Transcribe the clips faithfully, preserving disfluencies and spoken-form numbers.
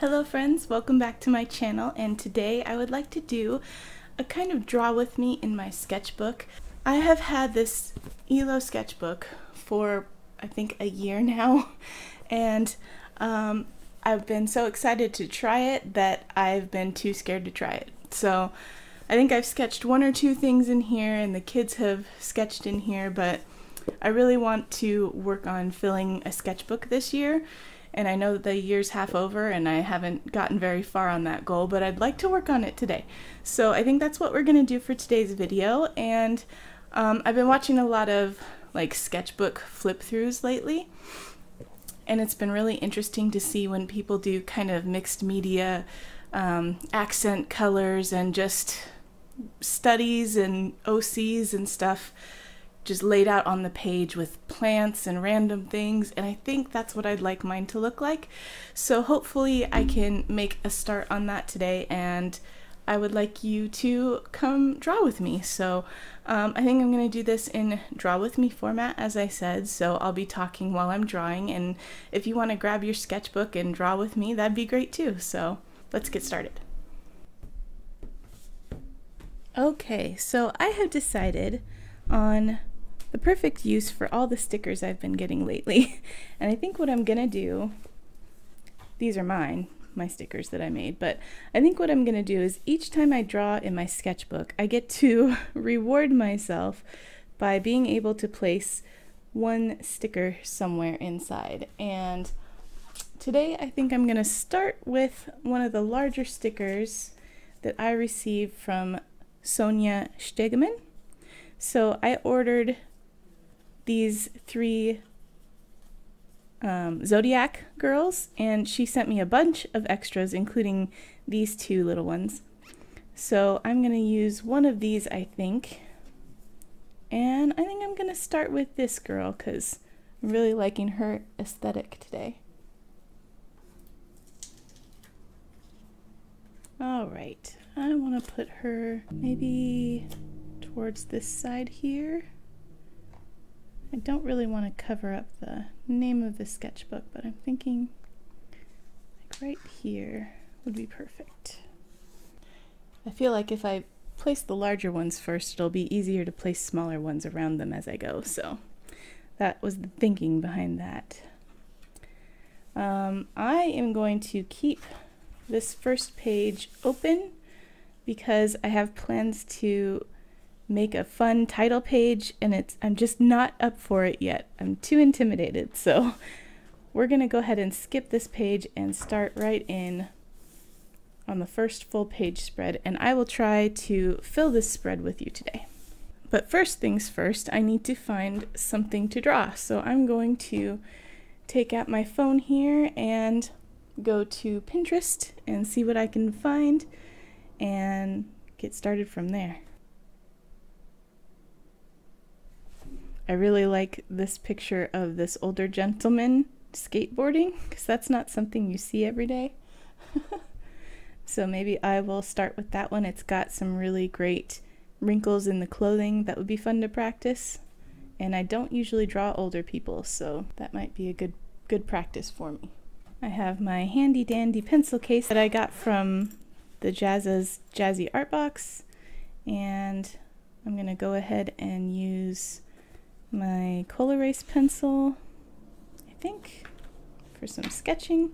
Hello friends, welcome back to my channel, and today I would like to do a kind of draw with me in my sketchbook. I have had this Illo sketchbook for I think a year now, and um, I've been so excited to try it that I've been too scared to try it. So I think I've sketched one or two things in here and the kids have sketched in here, but I really want to work on filling a sketchbook this year. And I know that the year's half over and I haven't gotten very far on that goal, but I'd like to work on it today. So I think that's what we're gonna do for today's video. And um, I've been watching a lot of like sketchbook flip-throughs lately, and it's been really interesting to see when people do kind of mixed media um, accent colors and just studies and O Cs and stuff just laid out on the page with plants and random things, and I think that's what I'd like mine to look like. So hopefully I can make a start on that today, and I would like you to come draw with me. So um, I think I'm gonna do this in draw with me format, as I said, so I'll be talking while I'm drawing, and if you want to grab your sketchbook and draw with me, that'd be great too. So let's get started. Okay, so I have decided on the perfect use for all the stickers I've been getting lately. And I think what I'm gonna do, these are mine, my stickers that I made, but I think what I'm gonna do is each time I draw in my sketchbook, I get to reward myself by being able to place one sticker somewhere inside. And today I think I'm gonna start with one of the larger stickers that I received from Sonia Stegemann. So I ordered these three um, Zodiac girls, and she sent me a bunch of extras, including these two little ones. So I'm gonna use one of these, I think. And I think I'm gonna start with this girl because I'm really liking her aesthetic today. All right, I wanna put her maybe towards this side here. I don't really want to cover up the name of the sketchbook, but I'm thinking like right here would be perfect. I feel like if I place the larger ones first, it'll be easier to place smaller ones around them as I go, so that was the thinking behind that. Um, I am going to keep this first page open because I have plans to make a fun title page, and it's I'm just not up for it yet. I'm too intimidated, so we're gonna go ahead and skip this page and start right in on the first full page spread, and I will try to fill this spread with you today. But first things first, I need to find something to draw, so I'm going to take out my phone here and go to Pinterest and see what I can find and get started from there. I really like this picture of this older gentleman skateboarding because that's not something you see every day. So maybe I will start with that one. It's got some really great wrinkles in the clothing that would be fun to practice. And I don't usually draw older people, so that might be a good, good practice for me. I have my handy dandy pencil case that I got from the Jazza's Jazzy Art Box. And I'm gonna go ahead and use my Col-Erase pencil, I think, for some sketching.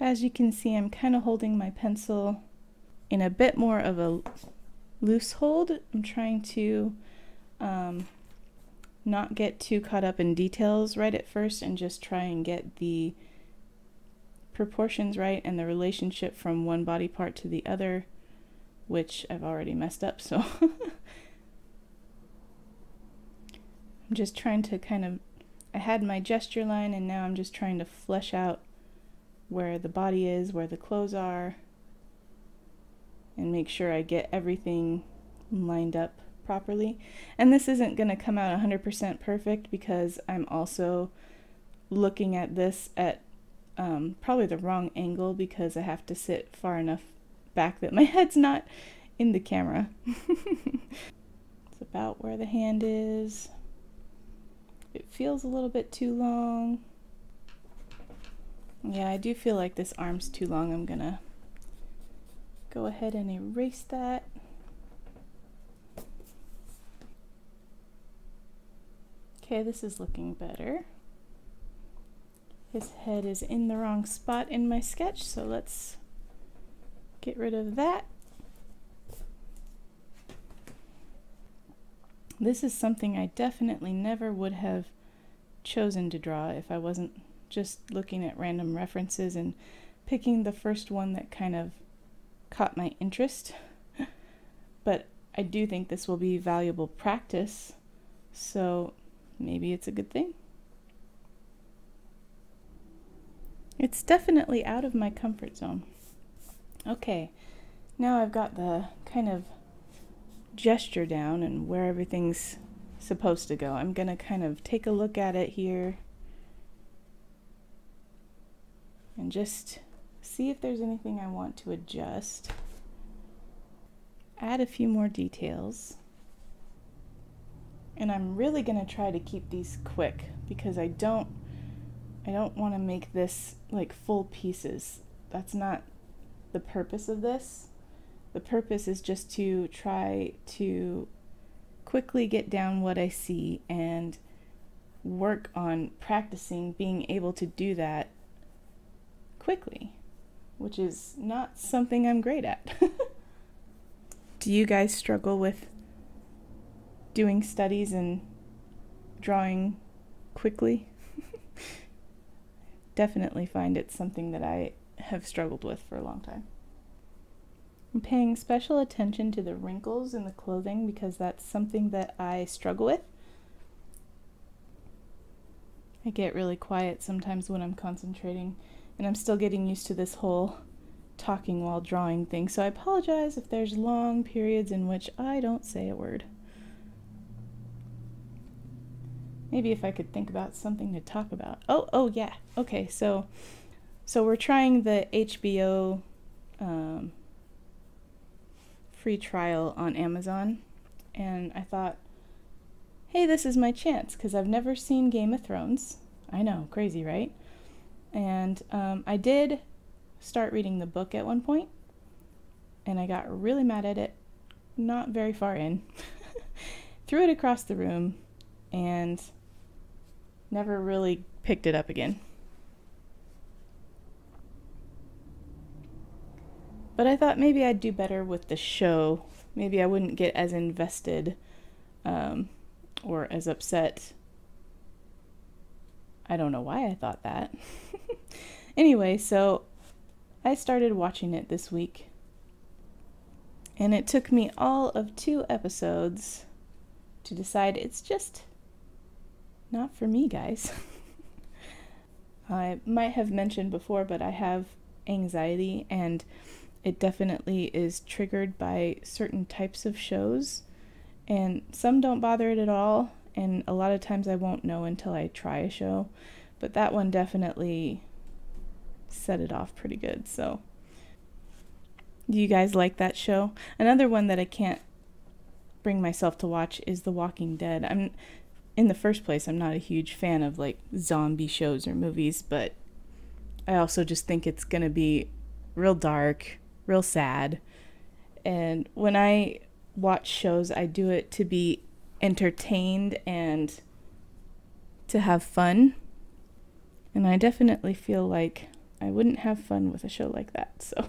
As you can see, I'm kind of holding my pencil in a bit more of a loose hold. I'm trying to um, not get too caught up in details right at first and just try and get the proportions right and the relationship from one body part to the other, which I've already messed up, so I'm just trying to kind of, I had my gesture line and now I'm just trying to flesh out where the body is, where the clothes are, and make sure I get everything lined up properly. And this isn't going to come out one hundred percent perfect because I'm also looking at this at um, probably the wrong angle because I have to sit far enough back that my head's not in the camera. It's about where the hand is. It feels a little bit too long. Yeah, I do feel like this arm's too long. I'm gonna go ahead and erase that. Okay, this is looking better. His head is in the wrong spot in my sketch, so let's get rid of that. This is something I definitely never would have chosen to draw if I wasn't just looking at random references and picking the first one that kind of caught my interest. But I do think this will be valuable practice, so maybe it's a good thing. It's definitely out of my comfort zone. Okay, now I've got the kind of gesture down and where everything's supposed to go. I'm gonna kind of take a look at it here and just see if there's anything I want to adjust. Add a few more details. And I'm really gonna try to keep these quick because I don't I don't want to make this like full pieces. That's not the purpose of this. The purpose is just to try to quickly get down what I see and work on practicing being able to do that quickly, which is not something I'm great at. Do you guys struggle with doing studies and drawing quickly? Definitely find it's something that I have struggled with for a long time. I'm paying special attention to the wrinkles in the clothing because that's something that I struggle with. I get really quiet sometimes when I'm concentrating, and I'm still getting used to this whole talking while drawing thing, so I apologize if there's long periods in which I don't say a word. Maybe if I could think about something to talk about. Oh, oh yeah, okay, so so we're trying the H B O um, free trial on Amazon, and I thought, hey, this is my chance because I've never seen Game of Thrones. I know, crazy, right? And um, I did start reading the book at one point, and I got really mad at it, not very far in. Threw it across the room and never really picked it up again. But I thought maybe I'd do better with the show. Maybe I wouldn't get as invested um, or as upset. I don't know why I thought that. Anyway, so I started watching it this week, and it took me all of two episodes to decide it's just not for me, guys. I might have mentioned before, but I have anxiety, and it definitely is triggered by certain types of shows, and some don't bother it at all, and a lot of times I won't know until I try a show, but that one definitely set it off pretty good. So do you guys like that show? Another one that I can't bring myself to watch is The Walking Dead. I'm in the first place, I'm not a huge fan of like zombie shows or movies, but I also just think it's gonna be real dark, real sad, and when I watch shows, I do it to be entertained and to have fun, and I definitely feel like I wouldn't have fun with a show like that. So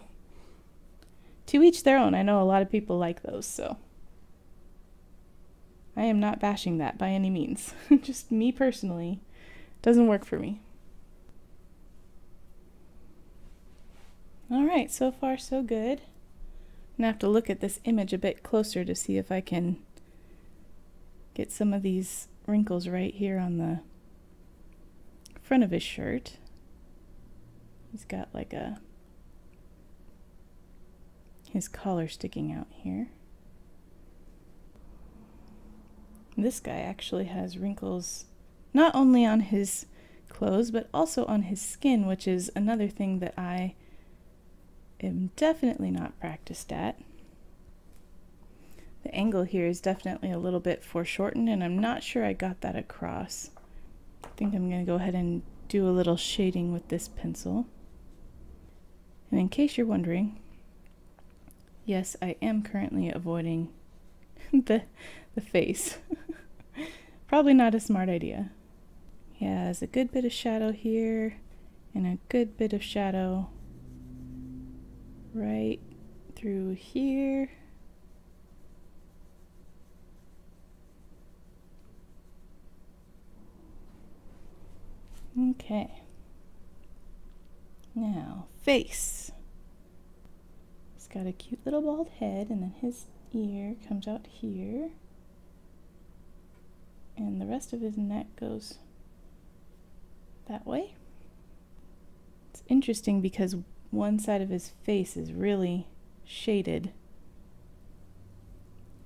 to each their own. I know a lot of people like those, so I am not bashing that by any means. Just me personally, doesn't work for me. Alright, so far so good. I'm gonna have to look at this image a bit closer to see if I can get some of these wrinkles right here on the front of his shirt. He's got like a, his collar sticking out here. This guy actually has wrinkles not only on his clothes but also on his skin, which is another thing that I am definitely not practiced at. The angle here is definitely a little bit foreshortened, and I'm not sure I got that across. think I'm going to go ahead and do a little shading with this pencil. And in case you're wondering, yes, I am currently avoiding the, the face. Probably not a smart idea. Yeah, there's a good bit of shadow here and a good bit of shadow right through here. Okay, now face. He's got a cute little bald head, and then his ear comes out here, and the rest of his neck goes that way. It's interesting because one side of his face is really shaded,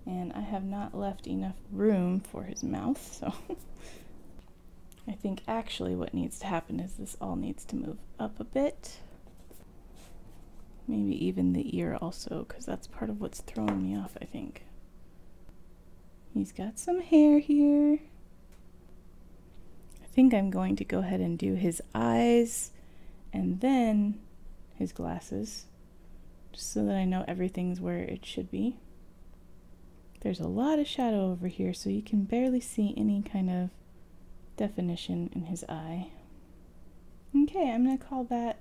and I have not left enough room for his mouth, so I think actually what needs to happen is this all needs to move up a bit. Maybe even the ear also, because that's part of what's throwing me off, I think. He's got some hair here. I think I'm going to go ahead and do his eyes and then his glasses, just so that I know everything's where it should be. There's a lot of shadow over here, so you can barely see any kind of definition in his eye. Okay, I'm gonna call that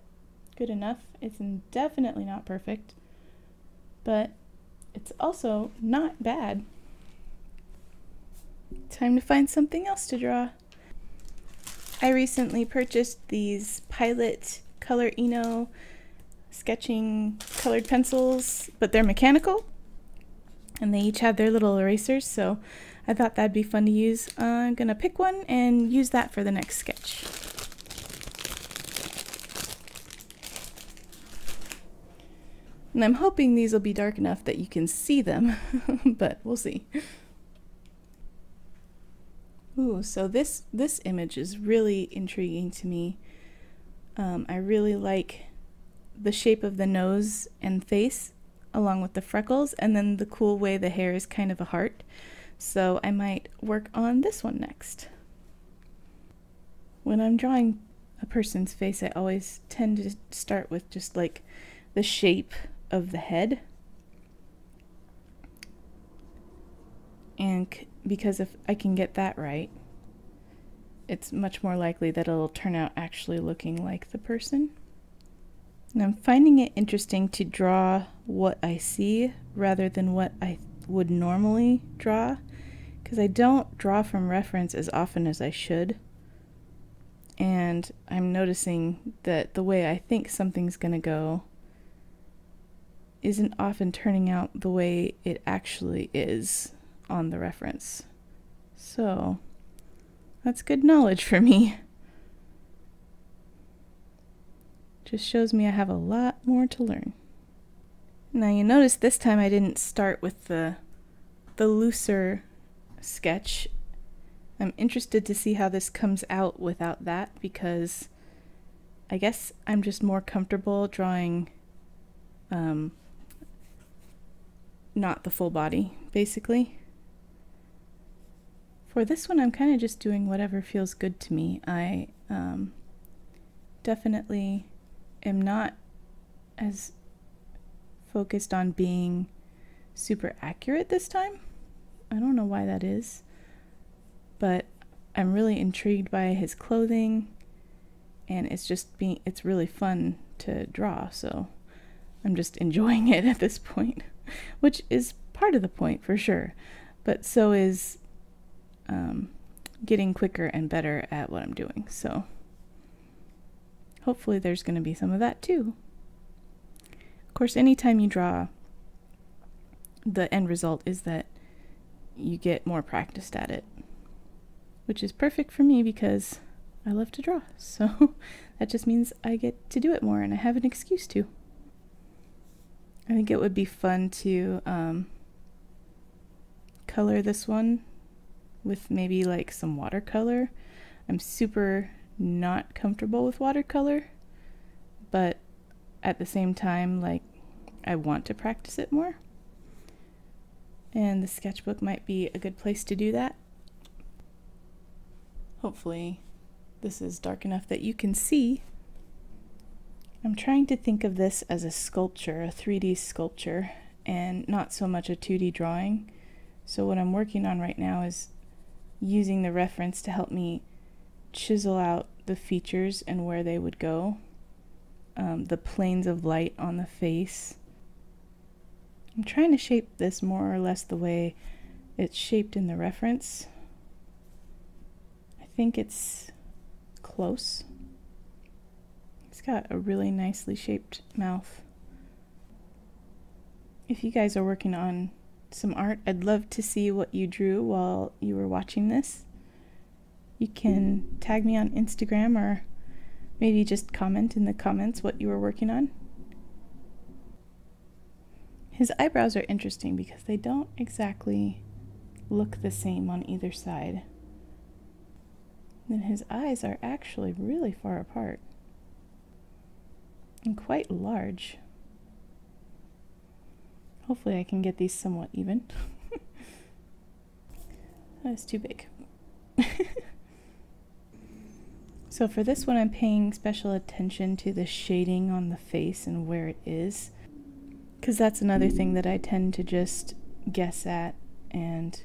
good enough. It's definitely not perfect, but it's also not bad. Time to find something else to draw. I recently purchased these Pilot Color Eno sketching colored pencils, but they're mechanical, and they each have their little erasers, so I thought that'd be fun to use. Uh, I'm gonna pick one and use that for the next sketch. And I'm hoping these will be dark enough that you can see them, but we'll see. Ooh, so this, this image is really intriguing to me. Um, I really like the shape of the nose and face, along with the freckles, and then the cool way the hair is kind of a heart. So I might work on this one next. When I'm drawing a person's face, I always tend to start with just like the shape of the head. And c because if I can get that right, it's much more likely that it'll turn out actually looking like the person. And I'm finding it interesting to draw what I see rather than what I would normally draw, because I don't draw from reference as often as I should, and I'm noticing that the way I think something's going to go isn't often turning out the way it actually is on the reference. So that's good knowledge for me. Just shows me I have a lot more to learn. Now you notice this time I didn't start with the the looser sketch. I'm interested to see how this comes out without that, because I guess I'm just more comfortable drawing um, not the full body, basically. For this one I'm kind of just doing whatever feels good to me. I um, definitely am not as focused on being super accurate this time. I don't know why that is, but I'm really intrigued by his clothing, and it's just being, it's really fun to draw, so I'm just enjoying it at this point, which is part of the point for sure, but so is um, getting quicker and better at what I'm doing, so hopefully there's going to be some of that too. Of course, anytime you draw, the end result is that you get more practiced at it, which is perfect for me because I love to draw, so that just means I get to do it more and I have an excuse to. I think it would be fun to um, color this one with maybe like some watercolor. I'm super not comfortable with watercolor, but at the same time, like, I want to practice it more, and the sketchbook might be a good place to do that. Hopefully This is dark enough that you can see. I'm trying to think of this as a sculpture, a three D sculpture, and not so much a two D drawing. So what I'm working on right now is using the reference to help me chisel out the features and where they would go, um, the planes of light on the face. I'm trying to shape this more or less the way it's shaped in the reference. I think it's close. It's got a really nicely shaped mouth. If you guys are working on some art, I'd love to see what you drew while you were watching this. You can tag me on Instagram, or maybe just comment in the comments what you were working on. His eyebrows are interesting because they don't exactly look the same on either side. And his eyes are actually really far apart and quite large. Hopefully I can get these somewhat even. That's too big. So for this one, I'm paying special attention to the shading on the face and where it is, because that's another thing that I tend to just guess at, and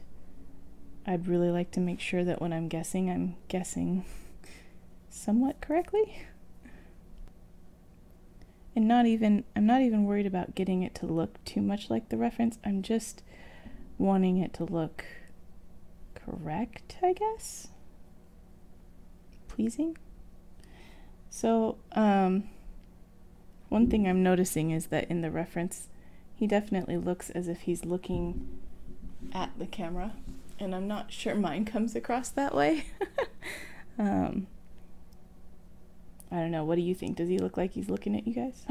I'd really like to make sure that when I'm guessing, I'm guessing somewhat correctly. And not even, I'm not even worried about getting it to look too much like the reference. I'm just wanting it to look correct, I guess. Pleasing. So, um, one thing I'm noticing is that in the reference, he definitely looks as if he's looking at the camera, and I'm not sure mine comes across that way. um, I don't know, what do you think? Does he look like he's looking at you guys?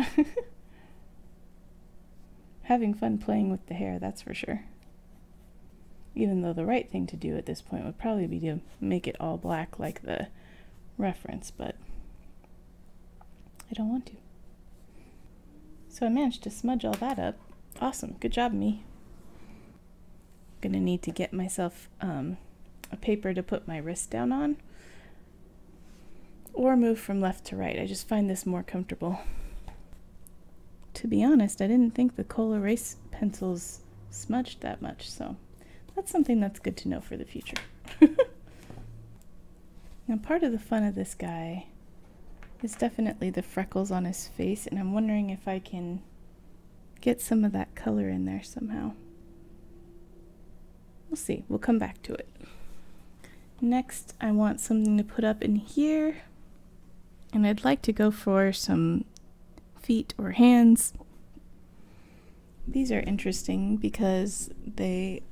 Having fun playing with the hair, that's for sure. Even though the right thing to do at this point would probably be to make it all black like the reference, but I don't want to. So I managed to smudge all that up. Awesome, good job, me. I'm gonna need to get myself um, a paper to put my wrist down on, or move from left to right. I just find this more comfortable. To be honest, I didn't think the Col-Erase pencils smudged that much, so that's something that's good to know for the future. Now, part of the fun of this guy is definitely the freckles on his face, and I'm wondering if I can get some of that color in there somehow. We'll see, we'll come back to it. Next, I want something to put up in here, and I'd like to go for some feet or hands. These are interesting because they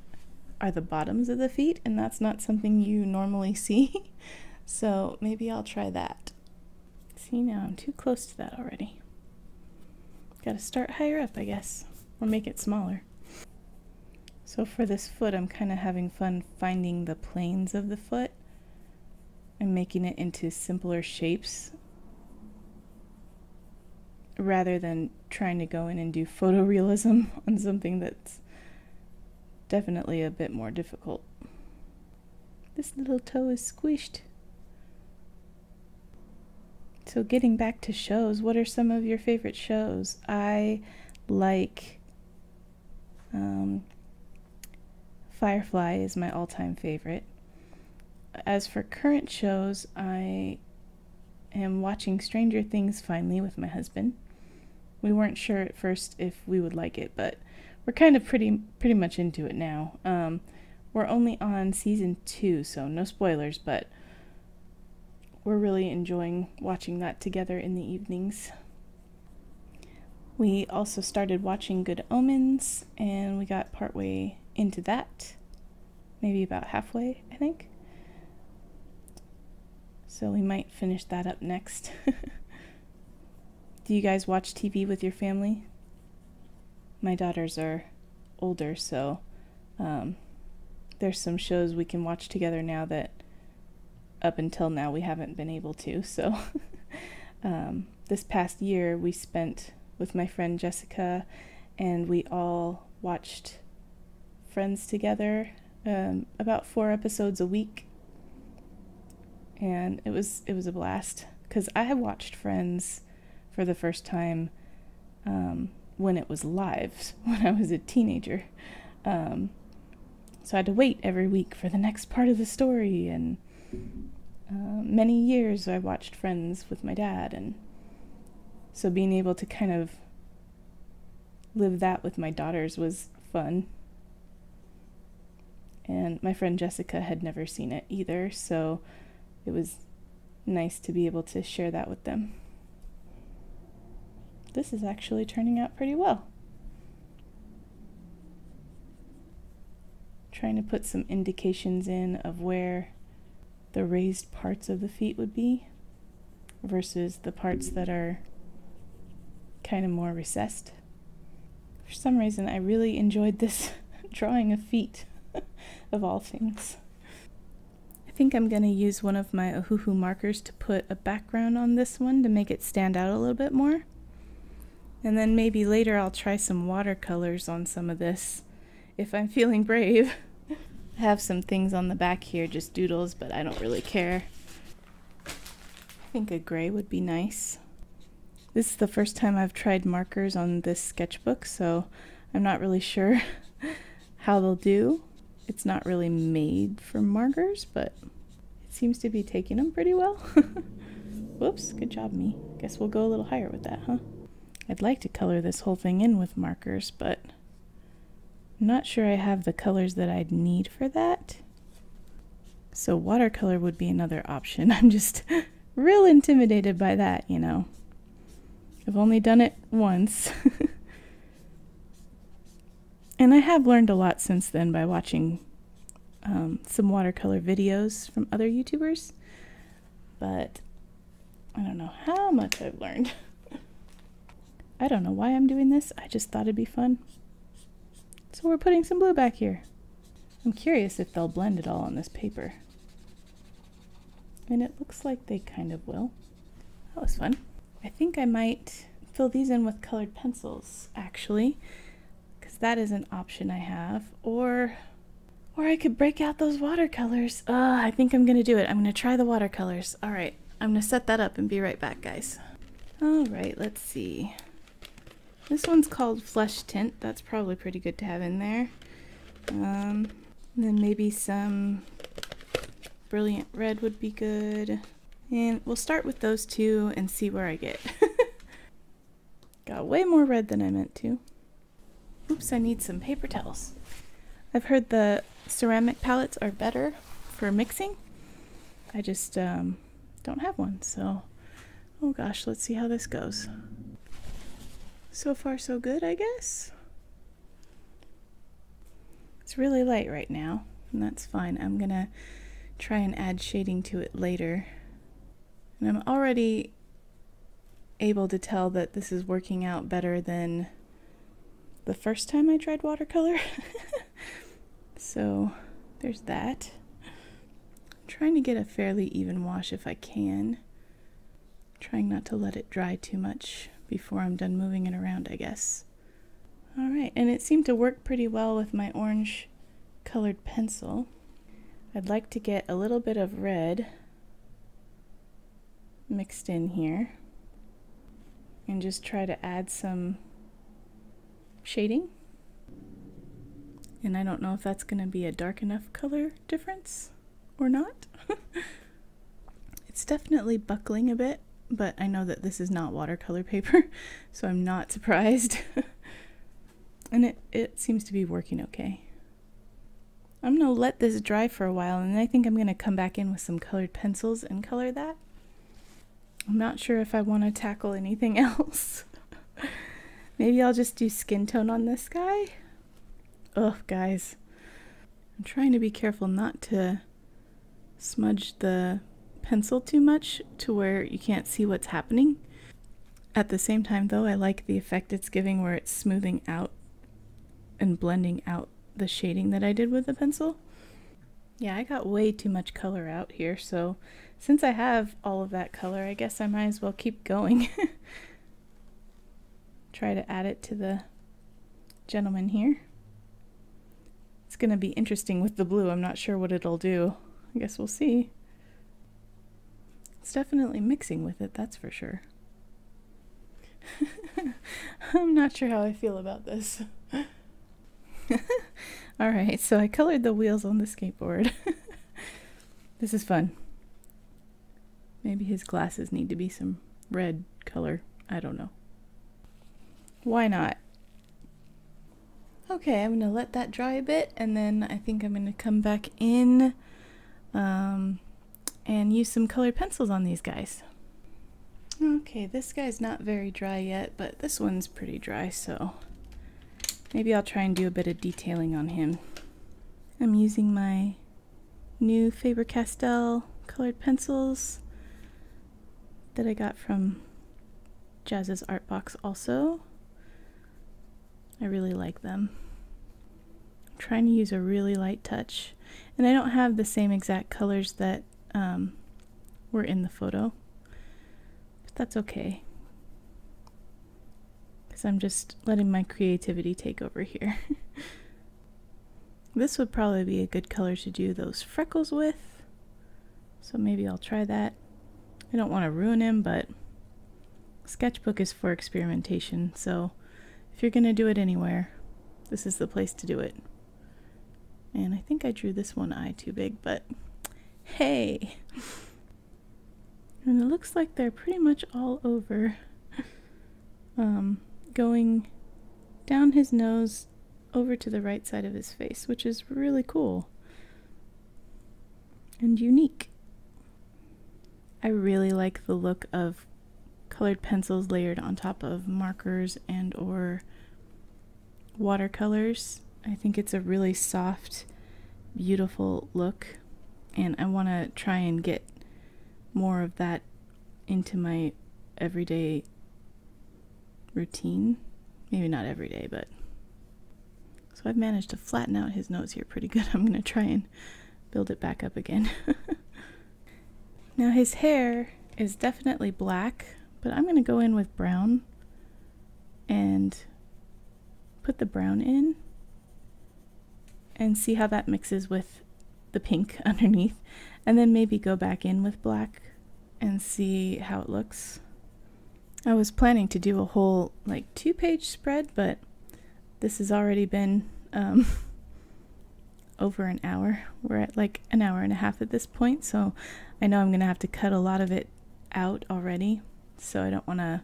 are the bottoms of the feet, and that's not something you normally see. So maybe I'll try that. See, now I'm too close to that already. Gotta start higher up, I guess, or make it smaller. So for this foot, I'm kind of having fun finding the planes of the foot and making it into simpler shapes, rather than trying to go in and do photorealism on something that's definitely a bit more difficult. This little toe is squished. So getting back to shows, what are some of your favorite shows? I like, um, Firefly is my all-time favorite. As for current shows, I am watching Stranger Things finally with my husband. We weren't sure at first if we would like it, but we're kind of pretty pretty much into it now. Um, we're only on season two, so no spoilers, but we're really enjoying watching that together in the evenings. We also started watching Good Omens, and we got partway into that, maybe about halfway, I think. So we might finish that up next. Do you guys watch T V with your family? My daughters are older, so um, there's some shows we can watch together now that up until now we haven't been able to. So um, this past year we spent with my friend Jessica, and we all watched Friends together, um, about four episodes a week, and it was it was a blast, because I had watched Friends for the first time um, when it was live when I was a teenager, um, so I had to wait every week for the next part of the story, and uh, many years I watched Friends with my dad, and so being able to kind of live that with my daughters was fun. And my friend Jessica had never seen it either, so it was nice to be able to share that with them. This is actually turning out pretty well. Trying to put some indications in of where the raised parts of the feet would be versus the parts that are kind of more recessed. For some reason, I really enjoyed this drawing of feet. Of all things. I think I'm going to use one of my Ohuhu markers to put a background on this one to make it stand out a little bit more. And then maybe later I'll try some watercolors on some of this if I'm feeling brave. I have some things on the back here, just doodles, but I don't really care. I think a gray would be nice. This is the first time I've tried markers on this sketchbook, so I'm not really sure how they'll do. It's not really made for markers, but it seems to be taking them pretty well. Whoops, good job me. Guess we'll go a little higher with that, huh? I'd like to color this whole thing in with markers, but I'm not sure I have the colors that I'd need for that. So watercolor would be another option. I'm just real intimidated by that, you know. I've only done it once. And I have learned a lot since then by watching um, some watercolor videos from other YouTubers, but I don't know how much I've learned. I don't know why I'm doing this, I just thought it'd be fun. So we're putting some blue back here. I'm curious if they'll blend it all on this paper. And it looks like they kind of will. That was fun. I think I might fill these in with colored pencils, actually. That is an option I have, or or I could break out those watercolors. Uh, I think I'm gonna do it. I'm gonna try the watercolors. All right, I'm gonna set that up and be right back, guys. All right, let's see. This one's called Flesh Tint. That's probably pretty good to have in there. Um, and then maybe some Brilliant Red would be good. And we'll start with those two and see where I get. Got way more red than I meant to. Oops, I need some paper towels. I've heard the ceramic palettes are better for mixing. I just um, don't have one, so... Oh gosh, let's see how this goes. So far so good, I guess? It's really light right now, and that's fine. I'm gonna try and add shading to it later. And I'm already able to tell that this is working out better than the first time I tried watercolor. So there's that. I'm trying to get a fairly even wash if I can. I'm trying not to let it dry too much before I'm done moving it around, I guess. All right, and it seemed to work pretty well with my orange colored pencil. I'd like to get a little bit of red mixed in here and just try to add some shading, and I don't know if that's going to be a dark enough color difference or not. It's definitely buckling a bit, but I know that this is not watercolor paper, so I'm not surprised. And it, it seems to be working okay. I'm going to let this dry for a while, and then I think I'm going to come back in with some colored pencils and color that. I'm not sure if I want to tackle anything else. Maybe I'll just do skin tone on this guy. Ugh, guys. I'm trying to be careful not to smudge the pencil too much to where you can't see what's happening. At the same time, though, I like the effect it's giving where it's smoothing out and blending out the shading that I did with the pencil. Yeah, I got way too much color out here, so since I have all of that color, I guess I might as well keep going. Try to add it to the gentleman here. It's gonna be interesting with the blue. I'm not sure what it'll do. I guess we'll see. It's definitely mixing with it, that's for sure. I'm not sure how I feel about this. Alright, so I colored the wheels on the skateboard. This is fun. Maybe his glasses need to be some red color. I don't know. Why not? Okay, I'm gonna let that dry a bit, and then I think I'm gonna come back in um, and use some colored pencils on these guys. Okay, this guy's not very dry yet, but this one's pretty dry, so maybe I'll try and do a bit of detailing on him. I'm using my new Faber-Castell colored pencils that I got from Jazza's Art Box also. I really like them. I'm trying to use a really light touch, and I don't have the same exact colors that um, were in the photo, but that's okay, because I'm just letting my creativity take over here. This would probably be a good color to do those freckles with, so maybe I'll try that. I don't want to ruin him, but sketchbook is for experimentation, so if you're going to do it anywhere, this is the place to do it. And I think I drew this one eye too big, but hey! And it looks like they're pretty much all over. Um, going down his nose over to the right side of his face, which is really cool and unique. I really like the look of colored pencils layered on top of markers and or watercolors. I think it's a really soft, beautiful look, and I want to try and get more of that into my everyday routine. Maybe not every day, but... So I've managed to flatten out his nose here pretty good. I'm going to try and build it back up again. Now his hair is definitely black, but I'm going to go in with brown and put the brown in and see how that mixes with the pink underneath, and then maybe go back in with black and see how it looks. I was planning to do a whole like two-page spread, but this has already been um, over an hour. We're at like an hour and a half at this point, so I know I'm going to have to cut a lot of it out already. So I don't want to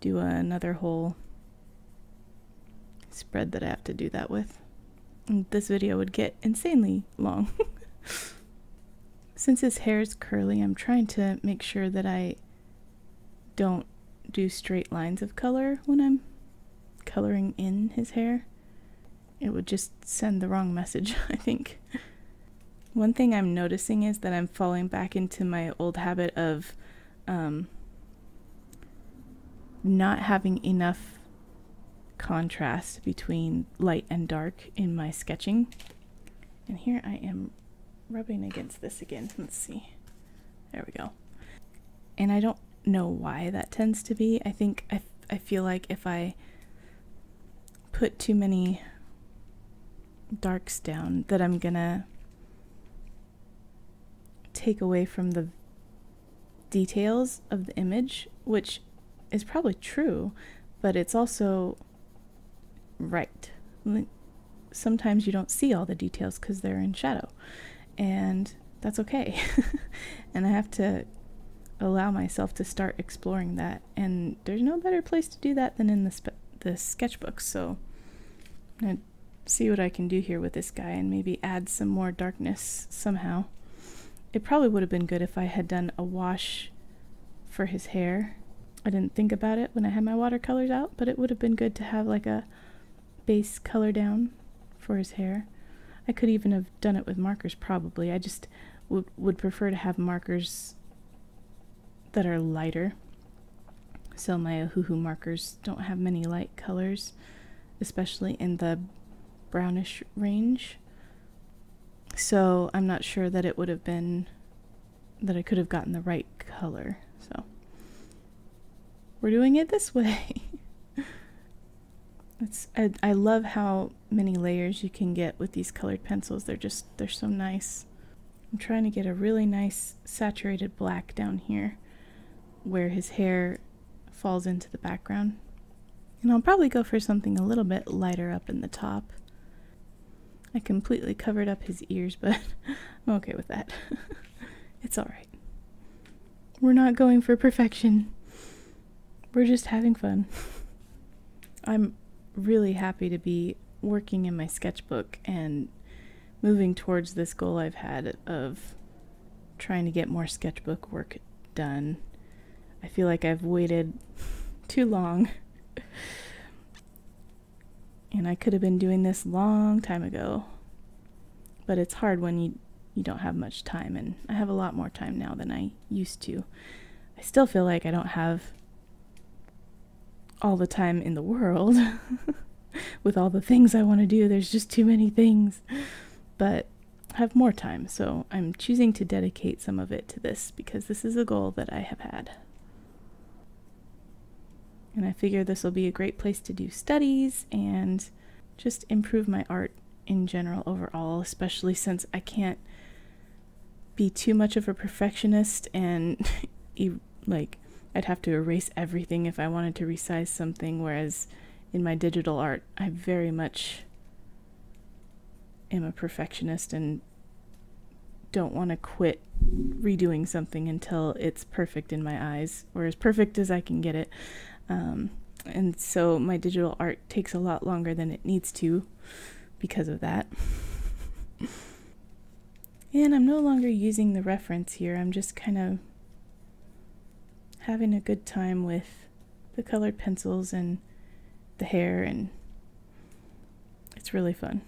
do another whole spread that I have to do that with. And this video would get insanely long. Since his hair is curly, I'm trying to make sure that I don't do straight lines of color when I'm coloring in his hair. It would just send the wrong message, I think. One thing I'm noticing is that I'm falling back into my old habit of um, not having enough contrast between light and dark in my sketching. And here I am rubbing against this again. Let's see. There we go. And I don't know why that tends to be. I think I, I feel like if I put too many darks down, that I'm gonna take away from the details of the image, which is probably true, but it's also right. Sometimes you don't see all the details because they're in shadow, and that's okay. And I have to allow myself to start exploring that, and there's no better place to do that than in the, spe the sketchbook, so I'm gonna see what I can do here with this guy and maybe add some more darkness somehow. It probably would have been good if I had done a wash for his hair. I didn't think about it when I had my watercolors out, but it would have been good to have like a base color down for his hair. I could even have done it with markers probably. I just would, would prefer to have markers that are lighter. So my Ohuhu markers don't have many light colors, especially in the brownish range. So I'm not sure that it would have been, that I could have gotten the right color. So we're doing it this way. It's, I, I love how many layers you can get with these colored pencils. They're just, they're so nice. I'm trying to get a really nice saturated black down here where his hair falls into the background. And I'll probably go for something a little bit lighter up in the top. I completely covered up his ears, but I'm okay with that. It's all right. We're not going for perfection. We're just having fun. I'm really happy to be working in my sketchbook and moving towards this goal I've had of trying to get more sketchbook work done. I feel like I've waited too long. And I could have been doing this long time ago. But it's hard when you, you don't have much time, and I have a lot more time now than I used to. I still feel like I don't have all the time in the world. With all the things I want to do, there's just too many things. But I have more time, so I'm choosing to dedicate some of it to this because this is a goal that I have had. And I figure this will be a great place to do studies and just improve my art in general overall, especially since I can't be too much of a perfectionist and like I'd have to erase everything if I wanted to resize something, whereas in my digital art, I very much am a perfectionist and don't want to quit redoing something until it's perfect in my eyes, or as perfect as I can get it. Um, and so my digital art takes a lot longer than it needs to because of that. And I'm no longer using the reference here. I'm just kind of having a good time with the colored pencils and the hair, and it's really fun.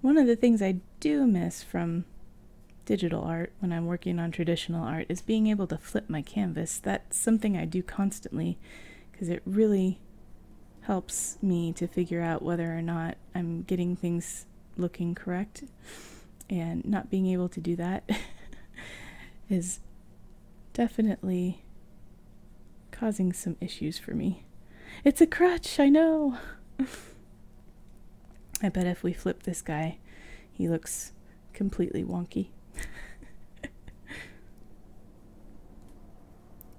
One of the things I do miss from digital art when I'm working on traditional art is being able to flip my canvas. That's something I do constantly because it really helps me to figure out whether or not I'm getting things looking correct, and not being able to do that is definitely causing some issues for me. It's a crutch, I know! I bet if we flip this guy, he looks completely wonky.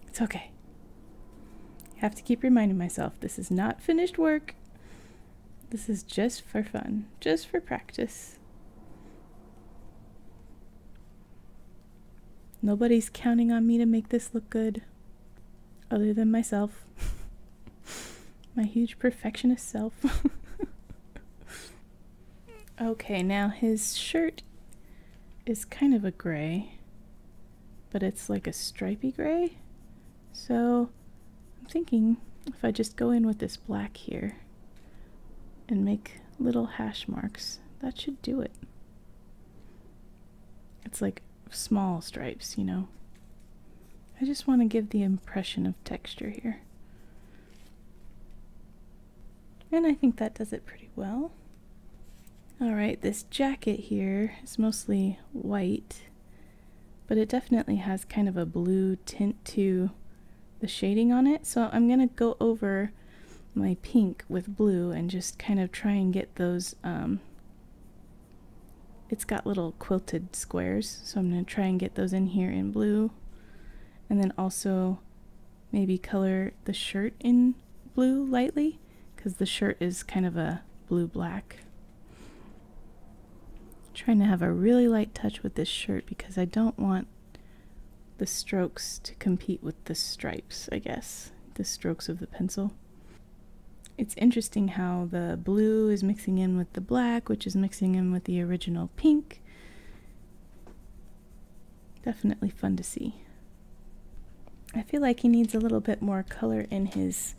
It's okay. I have to keep reminding myself this is not finished work. This is just for fun, just for practice. Nobody's counting on me to make this look good, other than myself. My huge perfectionist self. Okay, now his shirt is kind of a gray, but it's like a stripy gray. So I'm thinking if I just go in with this black here and make little hash marks, that should do it. It's like small stripes, you know. I just want to give the impression of texture here. And I think that does it pretty well. Alright, this jacket here is mostly white, but it definitely has kind of a blue tint to the shading on it, so I'm going to go over my pink with blue and just kind of try and get those, um, it's got little quilted squares, so I'm going to try and get those in here in blue, and then also maybe color the shirt in blue lightly, because the shirt is kind of a blue-black. Trying to have a really light touch with this shirt because I don't want the strokes to compete with the stripes, I guess, the strokes of the pencil. It's interesting how the blue is mixing in with the black, which is mixing in with the original pink. Definitely fun to see. I feel like he needs a little bit more color in his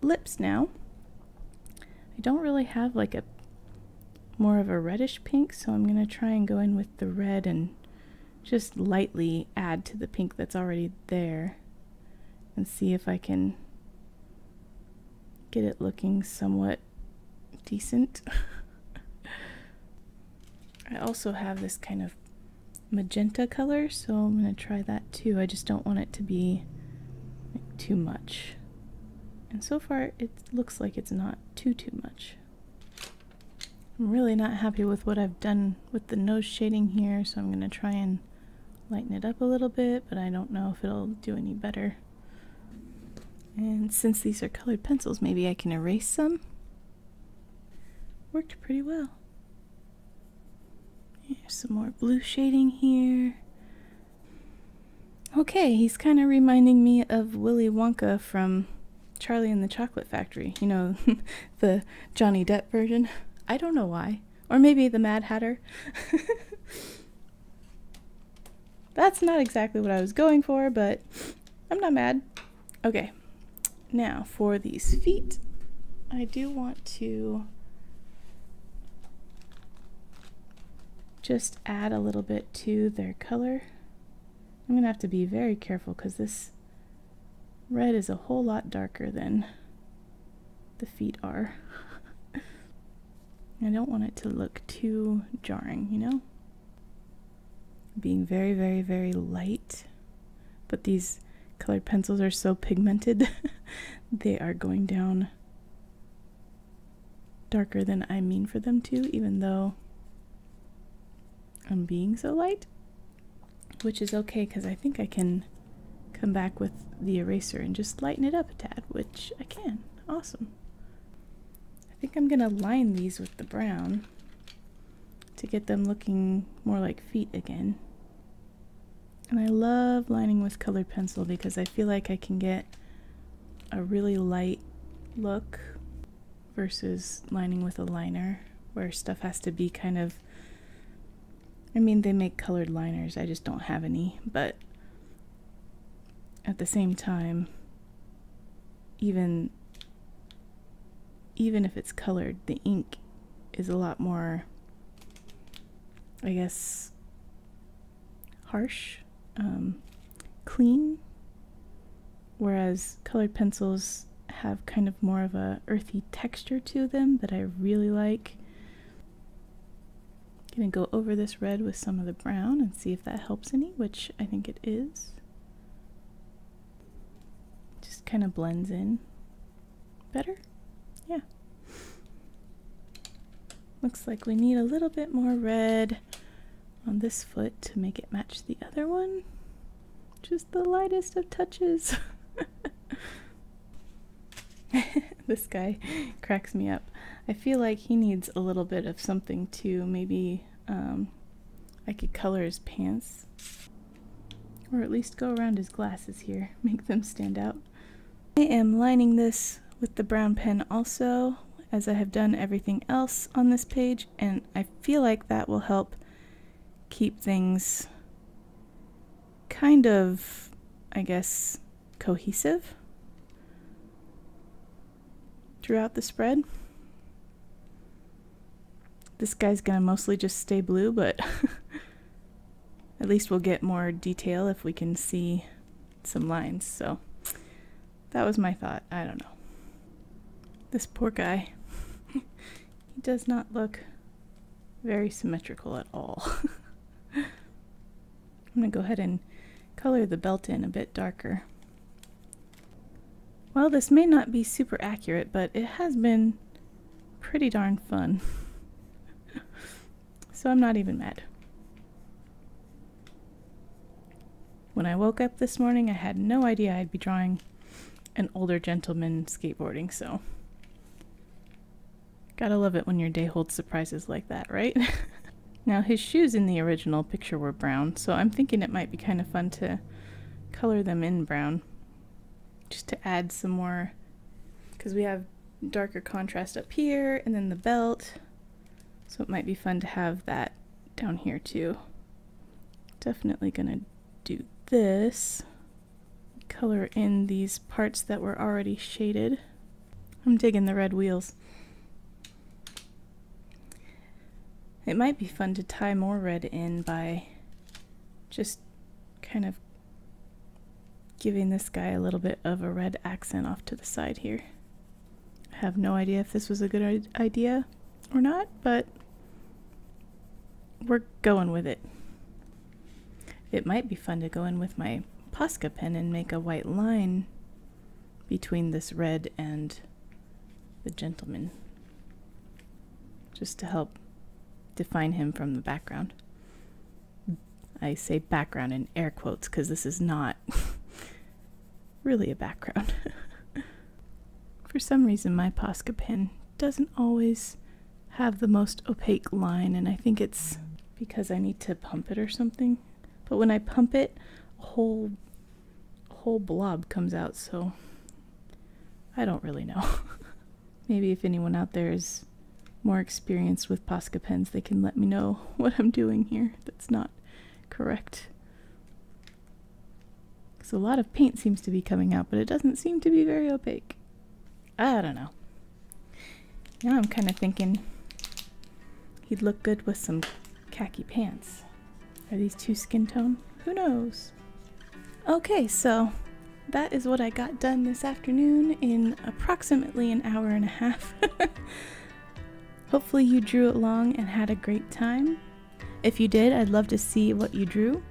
lips now. I don't really have like a more of a reddish pink, so I'm going to try and go in with the red and just lightly add to the pink that's already there and see if I can get it looking somewhat decent. I also have this kind of magenta color, so I'm going to try that too. I just don't want it to be like, too much. And so far it looks like it's not too too much. I'm really not happy with what I've done with the nose shading here, so I'm going to try and lighten it up a little bit, but I don't know if it'll do any better. And since these are colored pencils, maybe I can erase some. Worked pretty well. Here's some more blue shading here. Okay, he's kind of reminding me of Willy Wonka from Charlie and the Chocolate Factory. You know, the Johnny Depp version. I don't know why. Or maybe the Mad Hatter. That's not exactly what I was going for, but I'm not mad. Okay, now for these feet, I do want to just add a little bit to their color. I'm gonna have to be very careful because this red is a whole lot darker than the feet are. I don't want it to look too jarring, you know? Being very, very, very light, but these colored pencils are so pigmented, they are going down darker than I mean for them to, even though I'm being so light, which is okay because I think I can come back with the eraser and just lighten it up a tad, which I can. Awesome. I think I'm gonna line these with the brown to get them looking more like feet again. And I love lining with colored pencil because I feel like I can get a really light look versus lining with a liner where stuff has to be kind of, I mean, they make colored liners, I just don't have any, but at the same time, even, even if it's colored, the ink is a lot more, I guess, harsh, um, clean, whereas colored pencils have kind of more of a earthy texture to them that I really like. I'm gonna go over this red with some of the brown and see if that helps any, which I think it is. Just kind of blends in better. Yeah. Looks like we need a little bit more red on this foot to make it match the other one. Just the lightest of touches. This guy cracks me up. I feel like he needs a little bit of something too. Maybe um, I could color his pants, or at least go around his glasses here, make them stand out. I am lining this with the brown pen also, as I have done everything else on this page, and I feel like that will help keep things kind of, I guess, cohesive throughout the spread. This guy's gonna mostly just stay blue, but at least we'll get more detail if we can see some lines, so that was my thought. I don't know. This poor guy, he does not look very symmetrical at all. I'm going to go ahead and color the belt in a bit darker. Well, this may not be super accurate, but it has been pretty darn fun. So I'm not even mad. When I woke up this morning, I had no idea I'd be drawing an older gentleman skateboarding, so gotta love it when your day holds surprises like that, right? Now, his shoes in the original picture were brown, so I'm thinking it might be kind of fun to color them in brown, just to add some more, because we have darker contrast up here and then the belt, so it might be fun to have that down here too. Definitely gonna do this. Color in these parts that were already shaded. I'm digging the red wheels. It might be fun to tie more red in by just kind of giving this guy a little bit of a red accent off to the side here. I have no idea if this was a good idea or not, but we're going with it. It might be fun to go in with my Posca pen and make a white line between this red and the gentleman. just to help define him from the background. I say background in air quotes because this is not really a background. For some reason my Posca pen doesn't always have the most opaque line, and I think it's because I need to pump it or something. But when I pump it, a whole, a whole blob comes out, so I don't really know. Maybe if anyone out there is more experienced with Posca pens, they can let me know what I'm doing here that's not correct. Because a lot of paint seems to be coming out, but it doesn't seem to be very opaque. I don't know. Now I'm kind of thinking he'd look good with some khaki pants. Are these two skin tone? Who knows? Okay, so that is what I got done this afternoon in approximately an hour and a half. Hopefully you drew along and had a great time. If you did, I'd love to see what you drew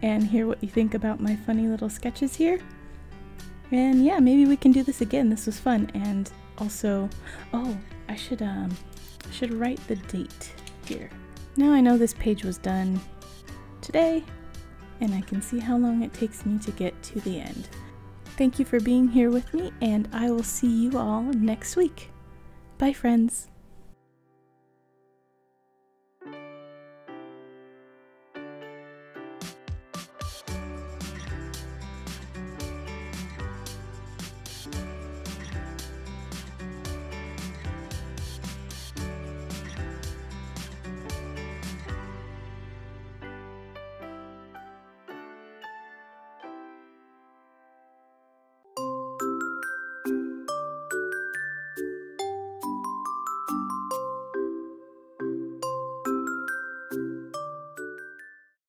and hear what you think about my funny little sketches here. And yeah, maybe we can do this again. This was fun. And also, oh, I should, um, I should write the date here. Now I know this page was done today, and I can see how long it takes me to get to the end. Thank you for being here with me, and I will see you all next week. Bye, friends.